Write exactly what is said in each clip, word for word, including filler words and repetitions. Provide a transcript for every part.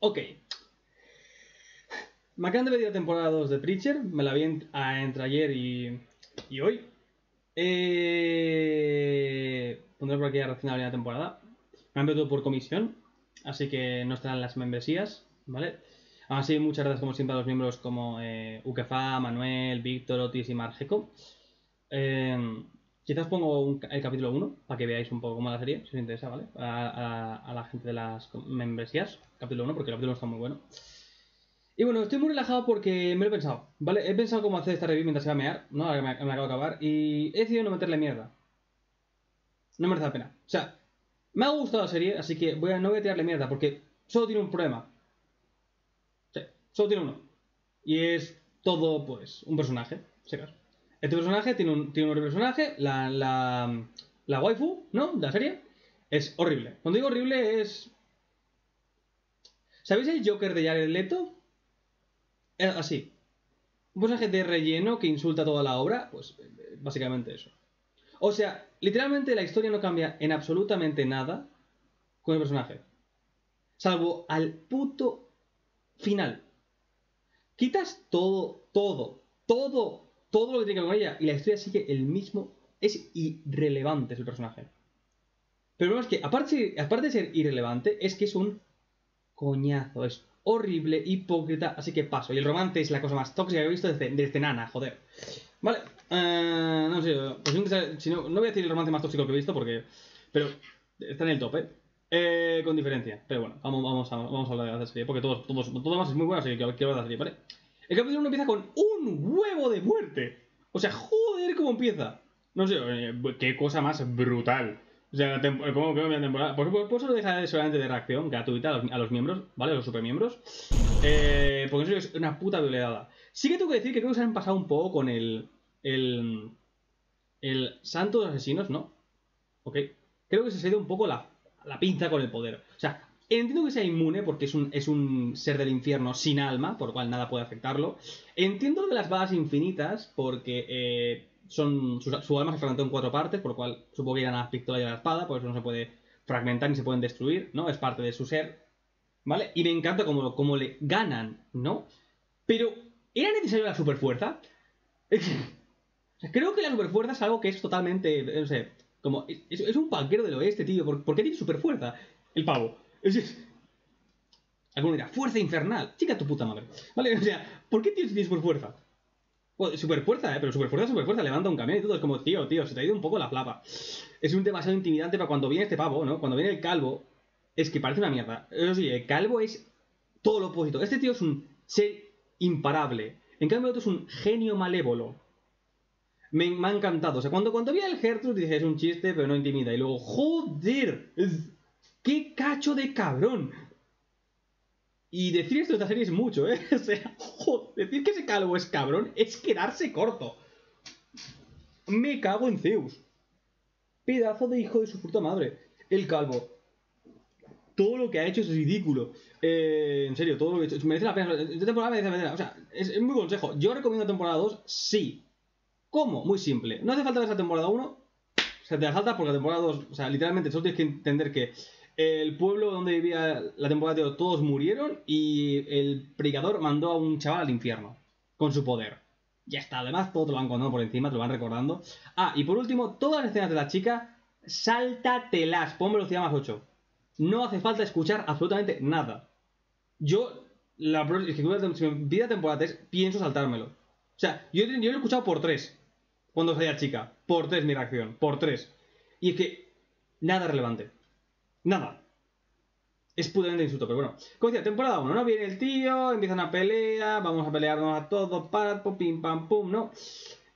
Ok. Me acaban de pedir la temporada dos de Preacher. Me la vi entre ayer y, y hoy. Eh, pondré por aquí la reacción de la temporada. Me han pedido por comisión, así que no estarán las membresías, ¿vale? Aún así, muchas gracias como siempre a los miembros como eh, Ukefa, Manuel, Víctor, Otis y Margeco. Eh, quizás pongo un, el capítulo uno para que veáis un poco cómo la serie, si os interesa, ¿vale? A, a, a la gente de las membresías, capítulo uno, porque el capítulo uno está muy bueno. Y bueno, estoy muy relajado porque me lo he pensado, ¿vale? He pensado cómo hacer esta review mientras iba a mear, ¿no? Ahora que me, me acabo de acabar, y he decidido no meterle mierda. No merece la pena. O sea, me ha gustado la serie, así que voy a, no voy a tirarle mierda, porque solo tiene un problema. Sí, solo tiene uno. Y es todo, pues, un personaje, si acaso. Este personaje tiene un, tiene un personaje, la, la, la waifu, ¿no? De la serie, es horrible. Cuando digo horrible es... ¿Sabéis el Joker de Jared Leto? Así, un personaje de relleno que insulta toda la obra, pues básicamente eso. O sea, literalmente la historia no cambia en absolutamente nada con el personaje, salvo al puto final. Quitas todo, todo, todo, todo lo que tiene que ver con ella y la historia sigue el mismo. Es irrelevante el personaje. Pero lo más que, aparte, aparte de ser irrelevante, es que es un coñazo, es horrible, hipócrita, así que paso. Y el romance es la cosa más tóxica que he visto desde, desde Nana, joder. Vale, uh, no sé, pues, si no, no voy a decir el romance más tóxico que he visto porque... Pero está en el top, ¿eh? eh con diferencia. Pero bueno, vamos, vamos, a, vamos a hablar de la serie porque todos, todos, todo más es muy bueno, así que quiero hablar de la serie, ¿vale? El capítulo uno empieza con un huevo de muerte. O sea, joder, ¿cómo empieza? No sé, qué cosa más brutal. O sea, ¿cómo que la temporada? Por supuesto, eso lo dejaré solamente de reacción gratuita a los, a los miembros, ¿vale? A los supermiembros. Eh, porque eso es una puta violada. Sí que tengo que decir que creo que se han pasado un poco con el... El... El santo de los asesinos, ¿no? Ok. Creo que se ha ido un poco la, la pinza con el poder. O sea, entiendo que sea inmune porque es un, es un ser del infierno sin alma, por lo cual nada puede afectarlo. Entiendo lo de las balas infinitas porque... Eh, Son, su, su alma se fragmentó en cuatro partes, por lo cual supongo que irán a la pistola y a la espada, por eso no se puede fragmentar ni se pueden destruir, ¿no? Es parte de su ser, ¿vale? Y me encanta cómo, cómo le ganan, ¿no? Pero, ¿era necesaria la superfuerza? Creo que la superfuerza es algo que es totalmente, no sé, como... Es, es un banquero del oeste, tío, ¿por, ¿por qué tiene superfuerza? El pavo. Es, es, alguno dirá, fuerza infernal. Chica tu puta madre, ¿vale? O sea, ¿por qué tienes, tienes superfuerza? Bueno, superfuerza, eh, pero superfuerza, superfuerza, levanta un camión y todo, es como, tío, tío, se te ha ido un poco la flapa. Es un demasiado intimidante para cuando viene este pavo, ¿no? Cuando viene el calvo, es que parece una mierda. Eso sí, el calvo es todo lo opuesto. Este tío es un ser imparable. En cambio, el otro es un genio malévolo. Me, me ha encantado. O sea, cuando, cuando vi al Gertrude, dije, es un chiste, pero no intimida. Y luego, joder, qué cacho de cabrón. Y decir esto de esta serie es mucho, ¿eh? O sea, joder, decir que ese calvo es cabrón es quedarse corto. Me cago en Zeus. Pedazo de hijo de su puta madre. El calvo. Todo lo que ha hecho es ridículo. Eh, en serio, todo lo que ha hecho. Merece la pena. Esta temporada merece la pena. O sea, es, es muy consejo. Yo recomiendo temporada dos, sí. ¿Cómo? Muy simple. No hace falta ver esa temporada uno. Se te la saltas porque la temporada dos... O sea, literalmente, solo tienes que entender que... El pueblo donde vivía la temporada de todos murieron y el predicador mandó a un chaval al infierno con su poder. Ya está, además todo te lo van contando por encima, te lo van recordando. Ah, y por último, todas las escenas de la chica, sáltatelas, pon velocidad más ocho. No hace falta escuchar absolutamente nada. Yo, la próxima, si me pide temporada tres, pienso saltármelo. O sea, yo, yo lo he escuchado por tres cuando salía chica. Por tres mi reacción, por tres. Y es que nada relevante. Nada. Es puramente insulto, pero bueno. Como decía, temporada uno, ¿no? Viene el tío, empiezan a pelear, vamos a pelearnos a todos, para, pim, pam, pum, ¿no?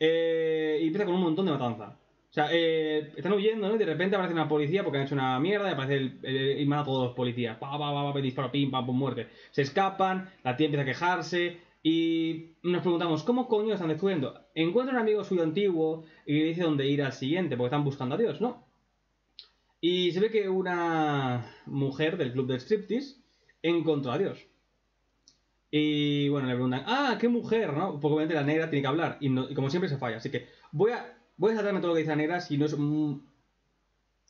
Eh, y empieza con un montón de matanza. O sea, eh, están huyendo, ¿no? Y de repente aparece una policía porque han hecho una mierda y aparece el, el, el y mata a todos los policías. Pa, pa, pa, pa, disparo, pim, pam, pum, muerte. Se escapan, la tía empieza a quejarse y nos preguntamos, ¿cómo coño están descubriendo? Encuentra un amigo suyo antiguo y le dice dónde ir al siguiente porque están buscando a Dios, ¿no? Y se ve que una mujer del club de striptease encontró a Dios. Y bueno, le preguntan, ah, qué mujer, ¿no? Porque obviamente la negra tiene que hablar. Y, no, y como siempre se falla. Así que voy a, voy a saltarme todo lo que dice la negra si no es... Mm,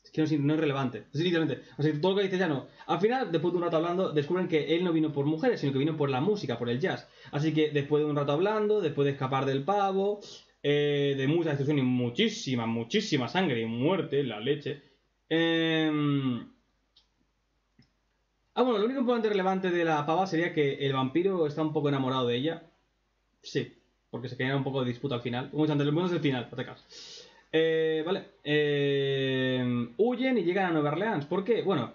Es que no es, no es relevante. Es literalmente. O sea, todo lo que dice ya no. Al final, después de un rato hablando, descubren que él no vino por mujeres, sino que vino por la música, por el jazz. Así que después de un rato hablando, después de escapar del pavo, eh, de mucha destrucción y muchísima, muchísima sangre y muerte, la leche. Eh... Ah, bueno, lo único importante relevante de la pava sería que el vampiro está un poco enamorado de ella. Sí, porque se genera un poco de disputa al final. Como antes, lo bueno es el final, no te cases. Eh, vale. Eh, huyen y llegan a Nueva Orleans. ¿Por qué? Bueno,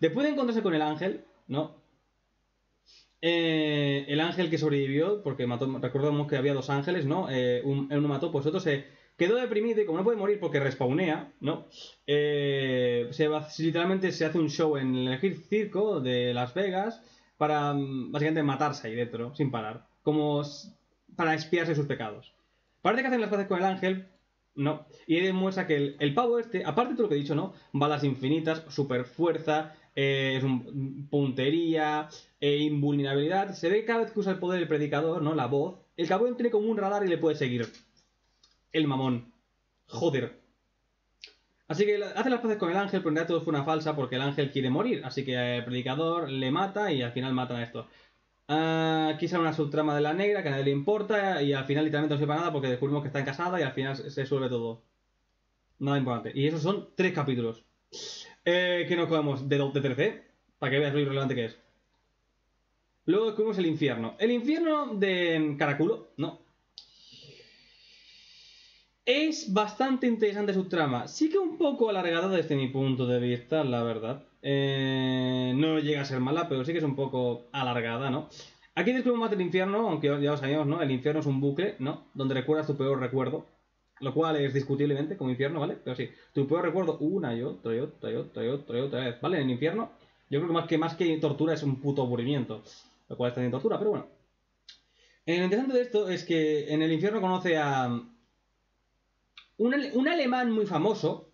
después de encontrarse con el ángel, ¿no? Eh, el ángel que sobrevivió, porque mató, recordamos que había dos ángeles, ¿no? Eh, un, uno mató, pues otro se quedó deprimido y como no puede morir porque respawnea, ¿no? Eh, se va, literalmente se hace un show en el circo de Las Vegas para básicamente matarse ahí dentro, sin parar. Como para expiarse sus pecados. Parece que hacen las paces con el ángel, ¿no? Y ahí demuestra que el, el pavo este, aparte de todo lo que he dicho, ¿no? Balas infinitas, super fuerza, eh, es un, puntería, eh, invulnerabilidad. Se ve cada vez que usa el poder del predicador, ¿no? La voz. El cabrón tiene como un radar y le puede seguir. El mamón. Joder. Así que hace las paces con el ángel, pero en realidad todo fue una falsa porque el ángel quiere morir. Así que el predicador le mata y al final matan a esto. Uh, aquí sale una subtrama de la negra que a nadie le importa y al final literalmente no sirve nada porque descubrimos que está casada y al final se resuelve todo. Nada importante. Y esos son tres capítulos. Eh, que nos comemos de trece, para que veas lo irrelevante que es. Luego descubrimos el infierno. El infierno de Caraculo, ¿no? Es bastante interesante su trama. Sí que un poco alargada desde mi punto de vista, la verdad. Eh, no llega a ser mala, pero sí que es un poco alargada, ¿no? Aquí descubrimos más del infierno, aunque ya lo sabíamos, ¿no? El infierno es un bucle, ¿no? Donde recuerdas tu peor recuerdo. Lo cual es discutiblemente como infierno, ¿vale? Pero sí, tu peor recuerdo una y otra y otra y otra y otra y otra vez, ¿vale? En el infierno, yo creo que más que, más que tortura es un puto aburrimiento. Lo cual está bien tortura, pero bueno. Eh, lo interesante de esto es que en el infierno conoce a... Un, ale un alemán muy famoso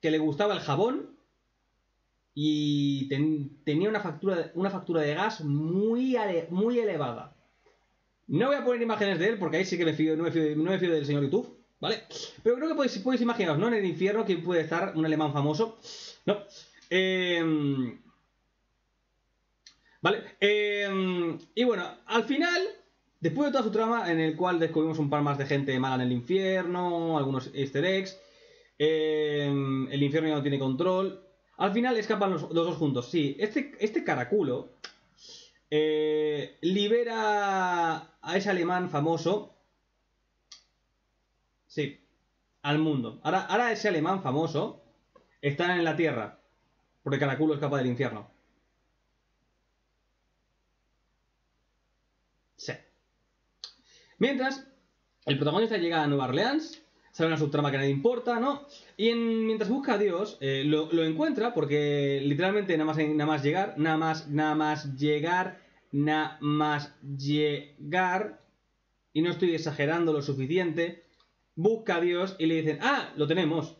que le gustaba el jabón y ten tenía una factura, una factura de gas muy, muy elevada. No voy a poner imágenes de él porque ahí sí que me fío, no, me fío, no me fío del señor YouTube, ¿vale? Pero creo que podéis, podéis imaginaros, ¿no? En el infierno quién puede estar un alemán famoso, ¿no? Eh, vale, eh, y bueno, al final... Después de toda su trama, en el cual descubrimos un par más de gente mala en el infierno, algunos easter eggs, eh, el infierno ya no tiene control. Al final escapan los, los dos juntos. Sí, este, este caraculo eh, libera a ese alemán famoso. Sí, al mundo. Ahora, ahora ese alemán famoso está en la tierra, porque caraculo escapa del infierno. Sí. Mientras, el protagonista llega a Nueva Orleans, sale una subtrama que a nadie importa, ¿no? Y en, mientras busca a Dios, eh, lo, lo encuentra porque literalmente nada más, nada más llegar, nada más, nada más llegar, nada más llegar, y no estoy exagerando lo suficiente, busca a Dios y le dicen, ¡ah, lo tenemos!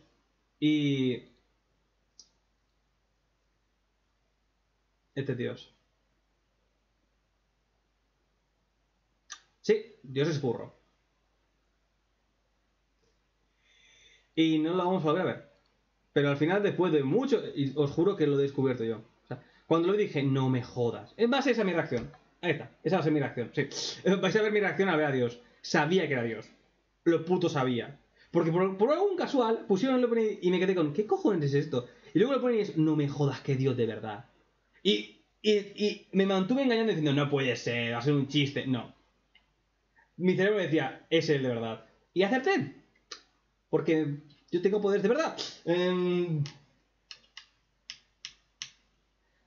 Y... Este es Dios. Sí, Dios es burro. Y no lo vamos a volver a ver. Pero al final, después de mucho... Y os juro que lo he descubierto yo. O sea, cuando lo dije, no me jodas. En base a esa mi reacción. Ahí está. Esa va a ser mi reacción, sí. Vais a ver mi reacción al ver a Dios. Sabía que era Dios. Lo puto sabía. Porque por, por algún casual, pusieron lo ponen y me quedé con... ¿Qué cojones es esto? Y luego lo ponen y es... No me jodas, que Dios de verdad. Y, y, y me mantuve engañando diciendo... No puede ser, va a ser un chiste. No. Mi cerebro decía, es el de verdad. Y acerté. Porque yo tengo poderes de verdad. Eh...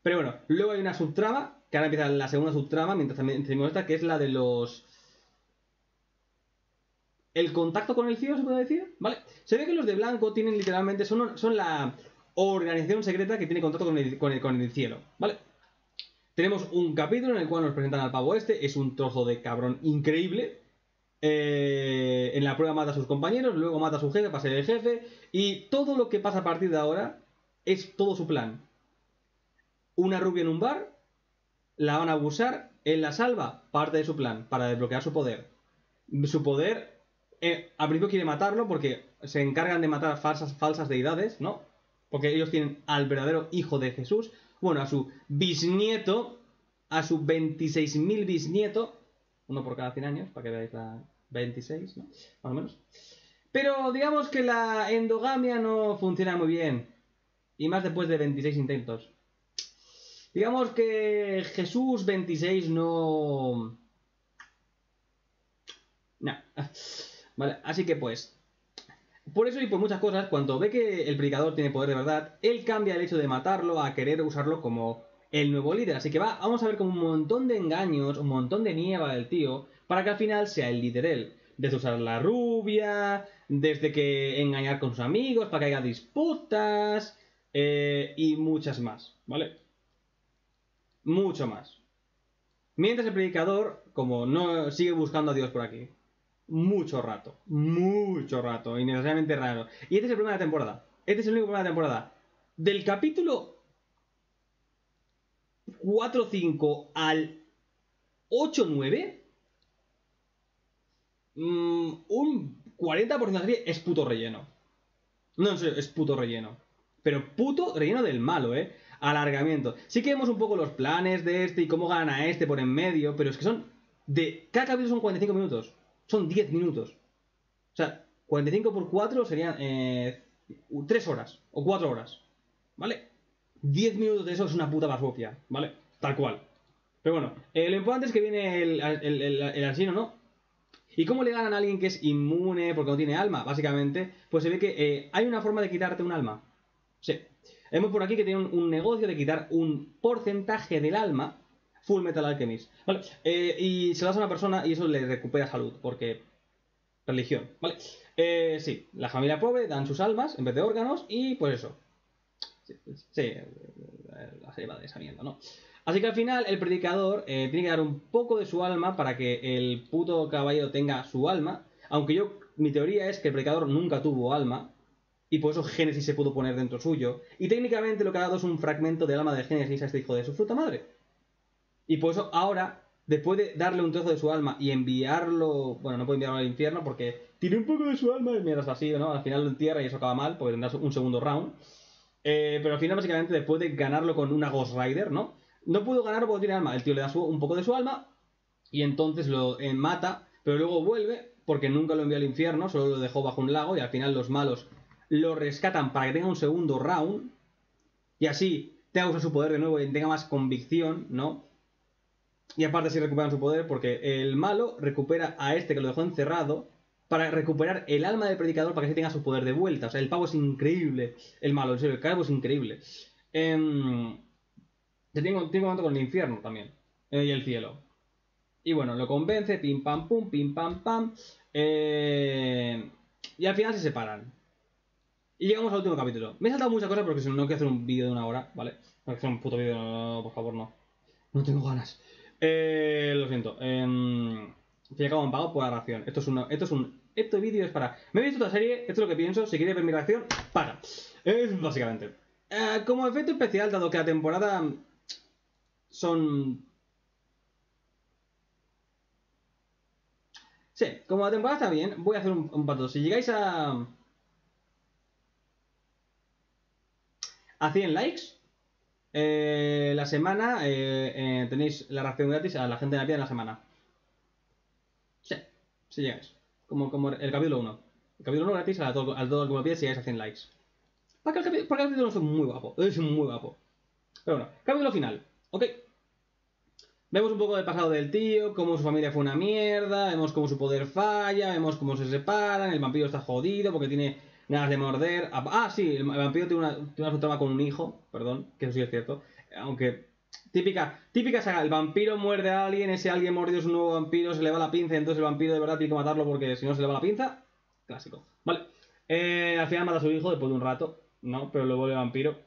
Pero bueno, luego hay una subtrama, que ahora empieza la segunda subtrama, mientras también tenemos esta, que es la de los... El contacto con el cielo, se puede decir. Vale. Se ve que los de blanco tienen literalmente... Son, son la organización secreta que tiene contacto con el, con el, con el cielo. Vale. Tenemos un capítulo en el cual nos presentan al pavo este. Es un trozo de cabrón increíble. Eh, en la prueba mata a sus compañeros, luego mata a su jefe para ser el jefe. Y todo lo que pasa a partir de ahora es todo su plan. Una rubia en un bar, la van a abusar, él la salva, parte de su plan para desbloquear su poder. Su poder eh, al principio quiere matarlo porque se encargan de matar falsas, falsas deidades, ¿no? Porque ellos tienen al verdadero hijo de Jesús, bueno, a su bisnieto, a su veintiséis mil bisnieto, uno por cada cien años, para que veáis la veintiséis, ¿no? Más o menos. Pero digamos que la endogamia no funciona muy bien, y más después de veintiséis intentos. Digamos que Jesús veintiséis no... No. Vale, así que pues... Por eso y por muchas cosas, cuando ve que el predicador tiene poder de verdad, él cambia el hecho de matarlo a querer usarlo como el nuevo líder. Así que va, vamos a ver como un montón de engaños, un montón de niebla del tío, para que al final sea el líder él. Desde usar la rubia, desde que engañar con sus amigos para que haya disputas, eh, y muchas más, ¿vale? Mucho más. Mientras el predicador, como no, sigue buscando a Dios por aquí. Mucho rato, mucho rato, innecesariamente raro. Y este es el problema de la temporada. Este es el único problema de la temporada. Del capítulo cuatro cinco al ocho nueve, mmm, un cuarenta por ciento de la serie es puto relleno. No, en serio, es puto relleno. Pero puto relleno del malo, ¿eh? Alargamiento. Sí que vemos un poco los planes de este y cómo gana este por en medio, pero es que son... de cada capítulo son cuarenta y cinco minutos. Son diez minutos. O sea, cuarenta y cinco por cuatro serían eh, tres horas o cuatro horas. ¿Vale? diez minutos de eso es una puta basofia, ¿vale? Tal cual. Pero bueno, eh, lo importante es que viene el, el, el, el asesino, ¿no? ¿Y cómo le ganan a alguien que es inmune porque no tiene alma? Básicamente, pues se ve que eh, hay una forma de quitarte un alma. Sí. Vemos por aquí que tiene un, un negocio de quitar un porcentaje del alma. Full Metal Alchemist, ¿vale? Eh, y se lo das a una persona y eso le recupera salud, porque... religión, ¿vale? Eh, sí, la familia pobre dan sus almas en vez de órganos y pues eso. Sí, sí, la serie va de esa mierda, ¿no? Así que al final el predicador eh, tiene que dar un poco de su alma para que el puto caballero tenga su alma, aunque yo, mi teoría es que el predicador nunca tuvo alma y por eso Génesis se pudo poner dentro suyo y técnicamente lo que ha dado es un fragmento del alma de Génesis a este hijo de su fruta madre. Y por eso ahora, después de darle un trozo de su alma y enviarlo... Bueno, no puede enviarlo al infierno porque tiene un poco de su alma y mierdas así, ¿no? Al final lo entierra y eso acaba mal porque tendrá un segundo round. Eh, pero al final, básicamente, después de ganarlo con una Ghost Rider, ¿no? No pudo ganarlo porque tiene alma. El tío le da su, un poco de su alma y entonces lo eh, mata, pero luego vuelve porque nunca lo envió al infierno, solo lo dejó bajo un lago y al final los malos lo rescatan para que tenga un segundo round y así tenga que usar su poder de nuevo y tenga más convicción, ¿no? Y aparte sí recuperan su poder porque el malo recupera a este que lo dejó encerrado para recuperar el alma del predicador para que se tenga su poder de vuelta. O sea, el pavo es increíble. El malo, en serio, el calvo es increíble. Eh, tengo, tengo contacto con el infierno también. Eh, y el cielo. Y bueno, lo convence, pim pam pum, pim pam pam. Eh, y al final se separan. Y llegamos al último capítulo. Me he saltado muchas cosas porque si no, no quiero hacer un vídeo de una hora, ¿vale? No quiero hacer un puto vídeo, no, no, no, por favor, no. No tengo ganas. Eh, lo siento. Eh, se acaban pagado por la ración. Esto es una, esto es un. Este vídeo es para. Me he visto otra serie, esto es lo que pienso. Si quieres ver mi reacción, paga. Eh, básicamente. Eh, como efecto especial, dado que la temporada son. Sí, como la temporada está bien, voy a hacer un, un pato. Si llegáis a. A cien likes. Eh, la semana eh, eh, tenéis la reacción gratis a la gente de la vida en la semana. Sí, si llegáis. Como, como el capítulo uno. El capítulo uno gratis a todo, a todo el que lo pide si llegáis a cien likes. Porque el capítulo es muy guapo. Es muy guapo. Pero bueno, capítulo final. Ok. Vemos un poco del pasado del tío, cómo su familia fue una mierda, vemos cómo su poder falla, vemos cómo se separan, el vampiro está jodido porque tiene... Nada de morder. Ah, sí, el vampiro tiene una, tiene una trama con un hijo. Perdón, que eso sí es cierto. Aunque, típica, típica saga. El vampiro muerde a alguien, ese alguien mordió a su nuevo vampiro, se le va la pinza. Y entonces el vampiro de verdad tiene que matarlo porque si no se le va la pinza. Clásico. Vale. Eh, al final mata a su hijo después de un rato. No, pero lo vuelve vampiro.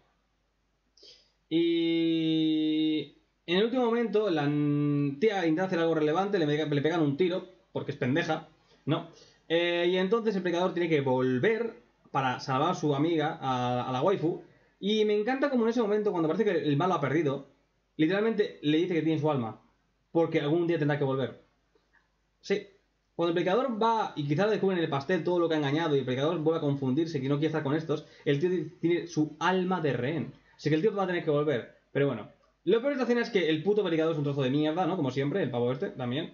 Y... En el último momento, la tía intenta hacer algo relevante, le, le pegan un tiro, porque es pendeja. No. Eh, y entonces el predicador tiene que volver... para salvar a su amiga, a, a la waifu. Y me encanta como en ese momento, cuando parece que el malo ha perdido, literalmente le dice que tiene su alma, porque algún día tendrá que volver. Sí, Cuando el predicador va y quizás descubre en el pastel todo lo que ha engañado y el predicador vuelve a confundirse que no quiere estar con estos, el tío tiene su alma de rehén. Así que el tío va a tener que volver. Pero bueno, lo peor de la escena es que el puto predicador es un trozo de mierda, ¿no? Como siempre, el pavo este también.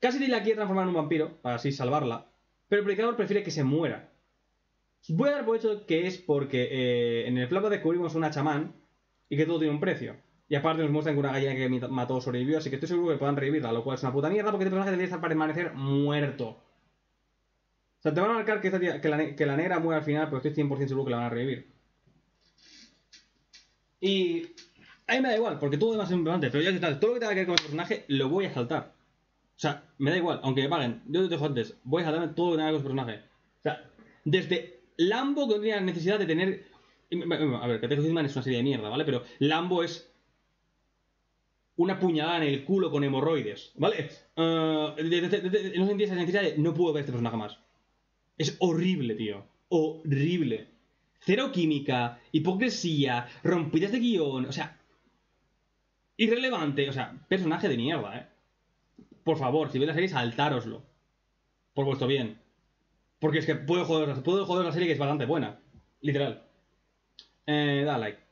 Cassidy la quiere transformar en un vampiro para así salvarla, pero el predicador prefiere que se muera. Voy a dar por hecho que es porque eh, en el flashback descubrimos una chamán y que todo tiene un precio. Y aparte nos muestran que una gallina que mató sobrevivió, así que estoy seguro que puedan revivirla, lo cual es una puta mierda porque este personaje debería permanecer muerto. O sea, te van a marcar que, esta tía, que, la, que la negra muere al final, pero estoy cien por cien seguro que la van a revivir. Y a mí me da igual, porque todo demás es importante, pero ya que tal, todo lo que tenga que ver con el personaje lo voy a saltar. O sea, me da igual, aunque me paguen, yo te dejo antes, voy a saltarme todo lo que tenga que ver con el personaje. O sea, desde Lambo que no tenía necesidad de tener... A ver, Catejo Hitman es una serie de mierda, ¿vale? Pero Lambo es... una puñalada en el culo con hemorroides, ¿vale? Uh, de, de, de, de, no sentí esa necesidad de no puedo ver a este personaje más. Es horrible, tío. Horrible. Cero química, hipocresía, rompidas de guión, o sea... irrelevante, o sea, personaje de mierda, ¿eh? Por favor, si veis la serie, saltároslo. Por vuestro bien. Porque es que puedo joder, puedo joder la serie que es bastante buena. Literal. Eh, da like.